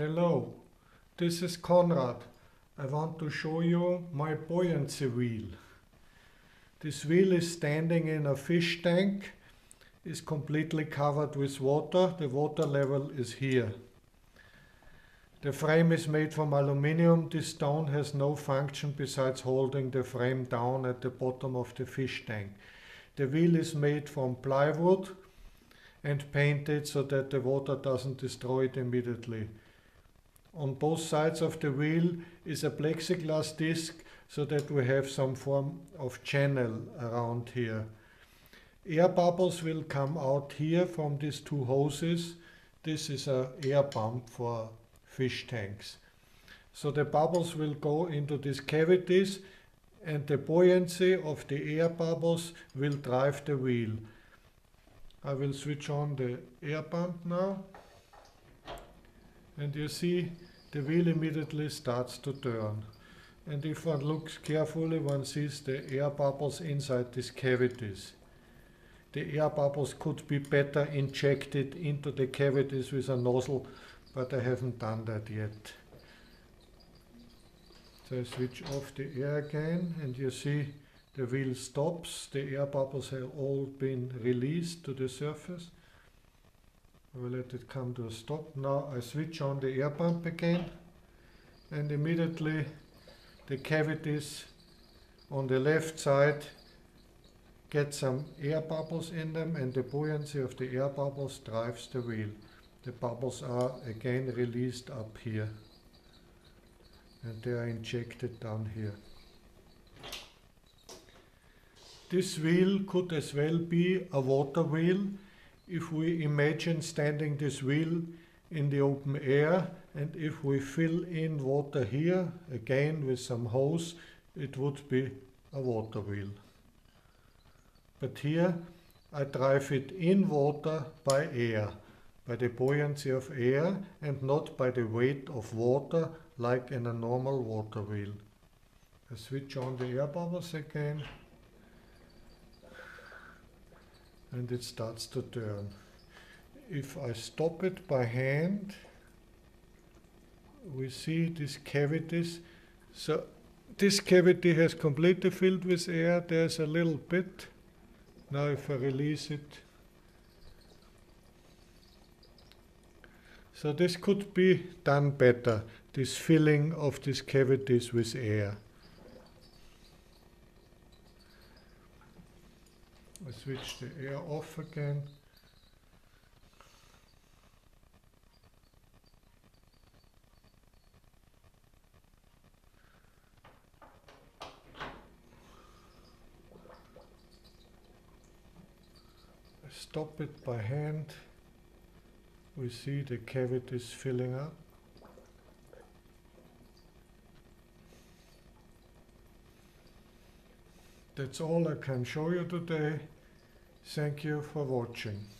Hello, this is Conrad. I want to show you my buoyancy wheel. This wheel is standing in a fish tank, is completely covered with water. The water level is here. The frame is made from aluminium. This stone has no function besides holding the frame down at the bottom of the fish tank. The wheel is made from plywood and painted so that the water doesn't destroy it immediately. On both sides of the wheel is a plexiglass disc so that we have some form of channel around here. Air bubbles will come out here from these two hoses. This is an air pump for fish tanks. So the bubbles will go into these cavities and the buoyancy of the air bubbles will drive the wheel. I will switch on the air pump now. And you see the wheel immediately starts to turn. And if one looks carefully, one sees the air bubbles inside these cavities. The air bubbles could be better injected into the cavities with a nozzle, but I haven't done that yet. So I switch off the air again, and you see the wheel stops. The air bubbles have all been released to the surface. I will let it come to a stop. Now I switch on the air pump again, and immediately the cavities on the left side get some air bubbles in them, and the buoyancy of the air bubbles drives the wheel. The bubbles are again released up here, and they are injected down here. This wheel could as well be a water wheel. If we imagine standing this wheel in the open air, and if we fill in water here, again with some hose, it would be a water wheel. But here I drive it in water by air, by the buoyancy of air and not by the weight of water like in a normal water wheel. I switch on the air bubbles again, and it starts to turn. If I stop it by hand, we see these cavities. So this cavity has completely filled with air. There's a little bit. Now if I release it. So this could be done better, this filling of these cavities with air. I switch the air off again. I stop it by hand. We see the cavities filling up. That's all I can show you today. Thank you for watching.